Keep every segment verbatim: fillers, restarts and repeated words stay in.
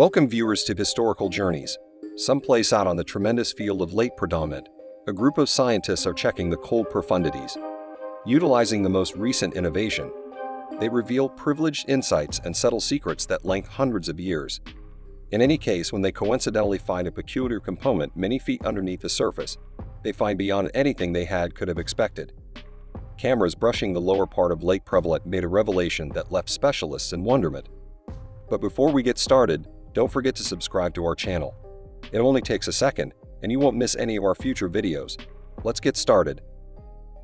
Welcome viewers to Historical Journeys. Someplace out on the tremendous field of lake predominant, a group of scientists are checking the cold profundities. Utilizing the most recent innovation, they reveal privileged insights and subtle secrets that link hundreds of years. In any case, when they coincidentally find a peculiar component many feet underneath the surface, they find beyond anything they had could have expected. Cameras brushing the lower part of Lake Prevalent made a revelation that left specialists in wonderment. But before we get started, don't forget to subscribe to our channel. It only takes a second, and you won't miss any of our future videos. Let's get started.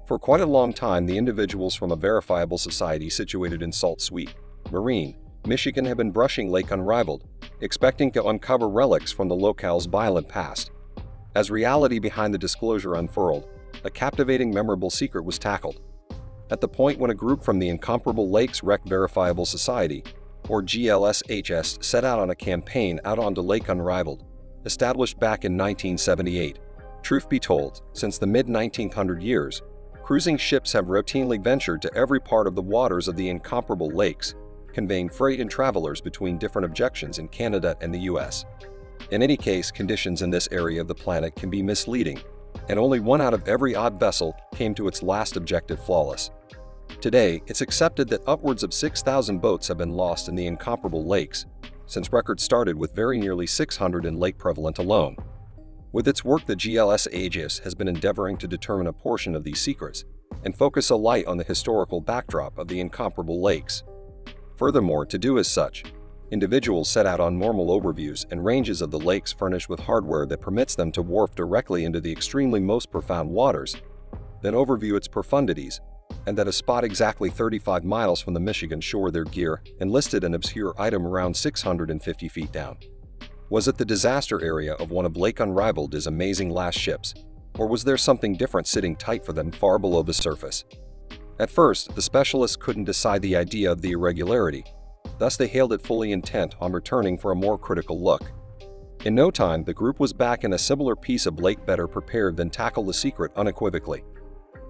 For quite a long time, the individuals from a verifiable society situated in Salt Sweet, Marine, Michigan have been brushing Lake Unrivaled, expecting to uncover relics from the locale's violent past. As reality behind the disclosure unfurled, a captivating, memorable secret was tackled. At the point when a group from the incomparable Lakes Wrecked Verifiable Society, or G L S H S, set out on a campaign out onto Lake Unrivaled, established back in nineteen seventy-eight. Truth be told, since the mid nineteen hundred years, cruising ships have routinely ventured to every part of the waters of the incomparable lakes, conveying freight and travelers between different objections in Canada and the U S. In any case, conditions in this area of the planet can be misleading, and only one out of every odd vessel came to its last objective flawless. Today, it's accepted that upwards of six thousand boats have been lost in the incomparable lakes, since records started with very nearly six hundred in Lake Prevalent alone. With its work, the G L S H S has been endeavoring to determine a portion of these secrets and focus a light on the historical backdrop of the incomparable lakes. Furthermore, to do as such, individuals set out on normal overviews and ranges of the lakes furnished with hardware that permits them to warp directly into the extremely most profound waters, then overview its profundities, and at a spot exactly thirty-five miles from the Michigan shore their gear enlisted an obscure item around six hundred fifty feet down. Was it the disaster area of one of Lake Unrivaled's amazing last ships, or was there something different sitting tight for them far below the surface? At first, the specialists couldn't decide the idea of the irregularity, thus they hailed it fully intent on returning for a more critical look. In no time, the group was back in a similar piece of lake better prepared than tackle the secret unequivocally.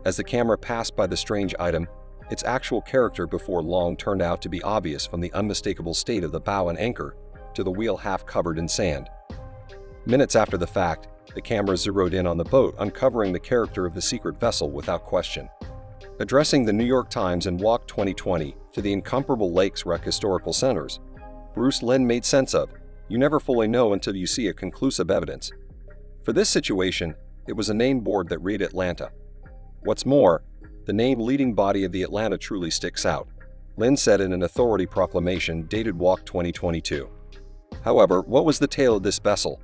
As the camera passed by the strange item, its actual character before long turned out to be obvious, from the unmistakable state of the bow and anchor to the wheel half covered in sand. Minutes after the fact, the camera zeroed in on the boat, uncovering the character of the secret vessel without question. Addressing the New York Times in Walk twenty twenty to the incomparable Lakes Wreck Historical Centers, Bruce Lynn made sense of, "You never fully know until you see a conclusive evidence." For this situation, it was a name board that read Atlanta. What's more, the name leading body of the Atlanta truly sticks out, Lynn said in an authority proclamation dated Walk twenty twenty-two. However, what was the tale of this vessel?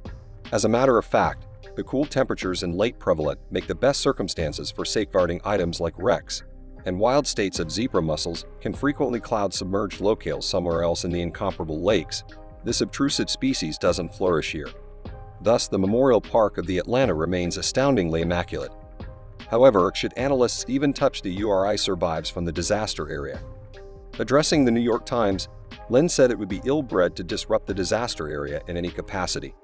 As a matter of fact, the cool temperatures in Lake Prevalent make the best circumstances for safeguarding items like wrecks, and wild states of zebra mussels can frequently cloud submerged locales somewhere else in the incomparable lakes. This obtrusive species doesn't flourish here. Thus, the Memorial Park of the Atlanta remains astoundingly immaculate. However, should analysts even touch the U R I survives from the disaster area? Addressing the New York Times, Lynn said it would be ill-bred to disrupt the disaster area in any capacity.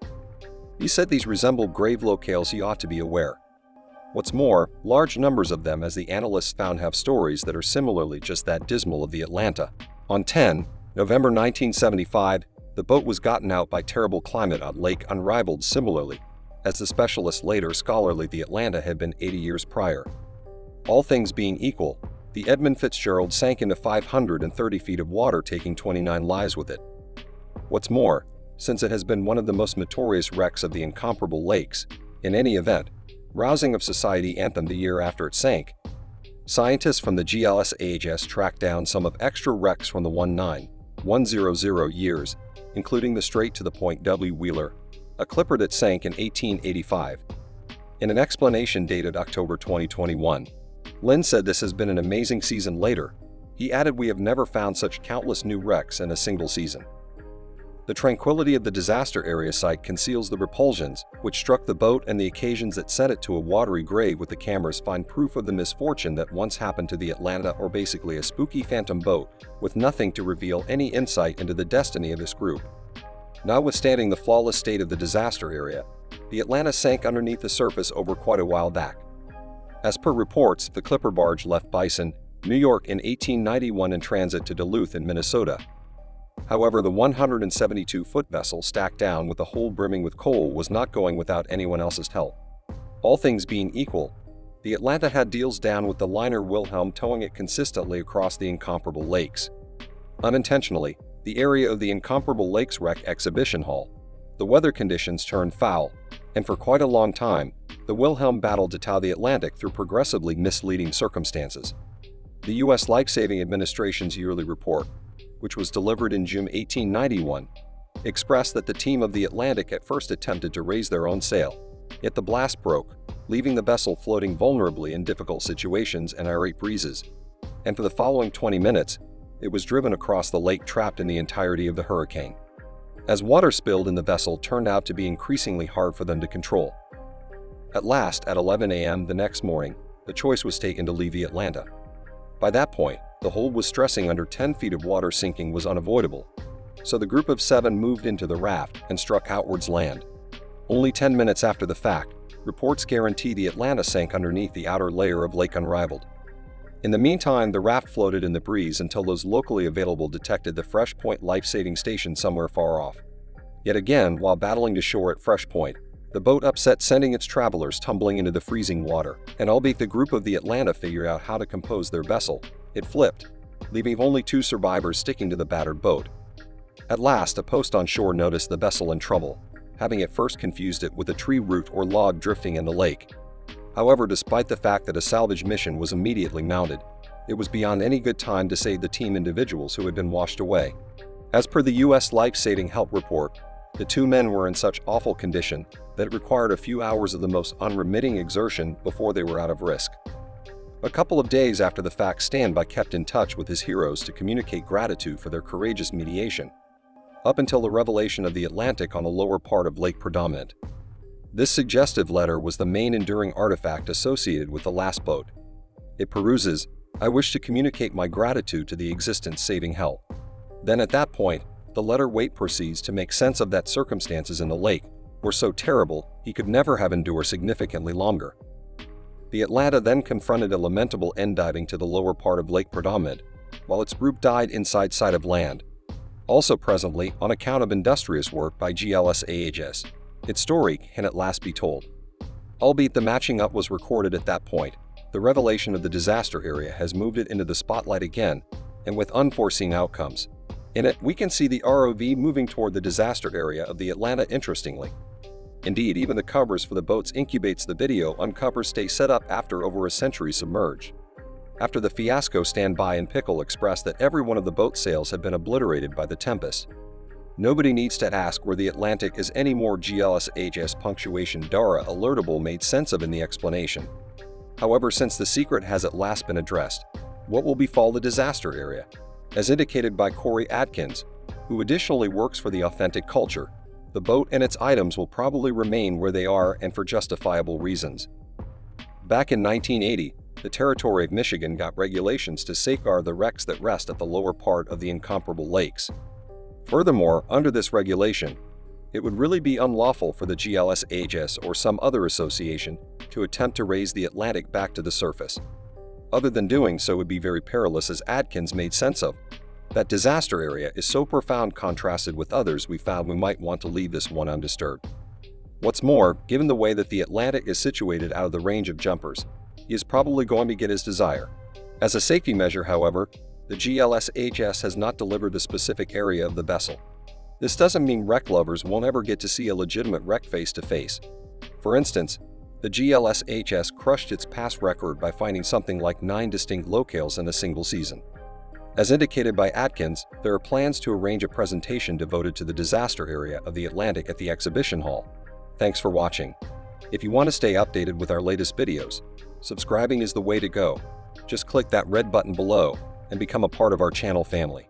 He said these resemble grave locales he ought to be aware. What's more, large numbers of them, as the analysts found, have stories that are similarly just that dismal of the Atlanta. On ten November nineteen seventy-five, the boat was gotten out by terrible climate on Lake Unrivaled similarly, as the specialist later scholarly the Atlanta had been eighty years prior. All things being equal, the Edmund Fitzgerald sank into five hundred thirty feet of water, taking twenty-nine lives with it. What's more, since it has been one of the most notorious wrecks of the incomparable lakes, in any event, rousing of society anthem the year after it sank, scientists from the G L S H S tracked down some of extra wrecks from the nineteen hundred years, including the straight-to-the-point W. Wheeler, a clipper that sank in eighteen eighty-five. In an explanation dated October twenty twenty-one, Lynn said this has been an amazing season. Later, he added, "We have never found such countless new wrecks in a single season." The tranquility of the disaster area site conceals the repulsions which struck the boat and the occasions that sent it to a watery grave, with the cameras find proof of the misfortune that once happened to the Atlanta, or basically a spooky phantom boat with nothing to reveal any insight into the destiny of this group. Notwithstanding the flawless state of the disaster area, the Atlanta sank underneath the surface over quite a while back. As per reports, the clipper barge left Bison, New York in eighteen ninety-one in transit to Duluth in Minnesota. However, the one hundred seventy-two foot vessel stacked down with the hole brimming with coal was not going without anyone else's help. All things being equal, the Atlanta had deals down with the liner Wilhelm, towing it consistently across the incomparable lakes. Unintentionally, the area of the incomparable lakes wreck exhibition hall, the weather conditions turned foul, and for quite a long time, the Wilhelm battled to tow the Atlantic through progressively misleading circumstances. The U S Lifesaving Administration's yearly report, which was delivered in June eighteen ninety-one, expressed that the team of the Atlantic at first attempted to raise their own sail, yet the blast broke, leaving the vessel floating vulnerably in difficult situations and irate breezes, and for the following twenty minutes, it was driven across the lake trapped in the entirety of the hurricane. As water spilled in the vessel turned out to be increasingly hard for them to control. At last, at eleven A M the next morning, the choice was taken to leave the Atlanta. By that point, the hull was stressing under ten feet of water. Sinking was unavoidable, so the group of seven moved into the raft and struck outwards land. Only ten minutes after the fact, reports guarantee the Atlanta sank underneath the outer layer of Lake Unrivaled. In the meantime, the raft floated in the breeze until those locally available detected the Fresh Point life-saving station somewhere far off. Yet again, while battling to shore at Fresh Point, the boat upset, sending its travelers tumbling into the freezing water, and albeit the group of the Atlanta figured out how to compose their vessel, it flipped, leaving only two survivors sticking to the battered boat. At last, a post on shore noticed the vessel in trouble, having at first confused it with a tree root or log drifting in the lake. However, despite the fact that a salvage mission was immediately mounted, it was beyond any good time to save the team individuals who had been washed away. As per the U S Life-Saving Help Report, the two men were in such awful condition that it required a few hours of the most unremitting exertion before they were out of risk. A couple of days after the fact, Standby kept in touch with his heroes to communicate gratitude for their courageous mediation, up until the revelation of the Atlantic on the lower part of Lake Predominant. This suggestive letter was the main enduring artifact associated with the last boat. It peruses, "I wish to communicate my gratitude to the existence-saving help." Then at that point, the letter weight proceeds to make sense of that circumstances in the lake were so terrible he could never have endured significantly longer. The Atlanta then confronted a lamentable end, diving to the lower part of Lake Predominant, while its group died inside sight of land. Also presently, on account of industrious work by G L S H S, its story can at last be told. Albeit the matching up was recorded at that point, the revelation of the disaster area has moved it into the spotlight again, and with unforeseen outcomes. In it, we can see the R O V moving toward the disaster area of the Atlanta interestingly. Indeed, even the covers for the boats incubates the video uncovers stay set up after over a century submerged. After the fiasco, Standby and Pickle expressed that every one of the boat sails had been obliterated by the tempest. Nobody needs to ask where the Atlantic is anymore. G L S H S punctuation Dara alertable made sense of in the explanation. However, since the secret has at last been addressed, what will befall the disaster area? As indicated by Corey Atkins, who additionally works for the Authentic Culture, the boat and its items will probably remain where they are, and for justifiable reasons. Back in nineteen eighty, the territory of Michigan got regulations to safeguard the wrecks that rest at the lower part of the incomparable lakes. Furthermore, under this regulation, it would really be unlawful for the G L S H S or some other association to attempt to raise the Atlantic back to the surface. Other than doing so would be very perilous, as Atkins made sense of. That disaster area is so profound contrasted with others we found we might want to leave this one undisturbed. What's more, given the way that the Atlantic is situated out of the range of jumpers, he is probably going to get his desire. As a safety measure, however, the G L S H S has not delivered the specific area of the vessel. This doesn't mean wreck lovers won't ever get to see a legitimate wreck face to face. For instance, the G L S H S crushed its past record by finding something like nine distinct locales in a single season. As indicated by Atkins, there are plans to arrange a presentation devoted to the disaster area of the Atlantic at the exhibition hall. Thanks for watching. If you want to stay updated with our latest videos, subscribing is the way to go. Just click that red button below and become a part of our channel family.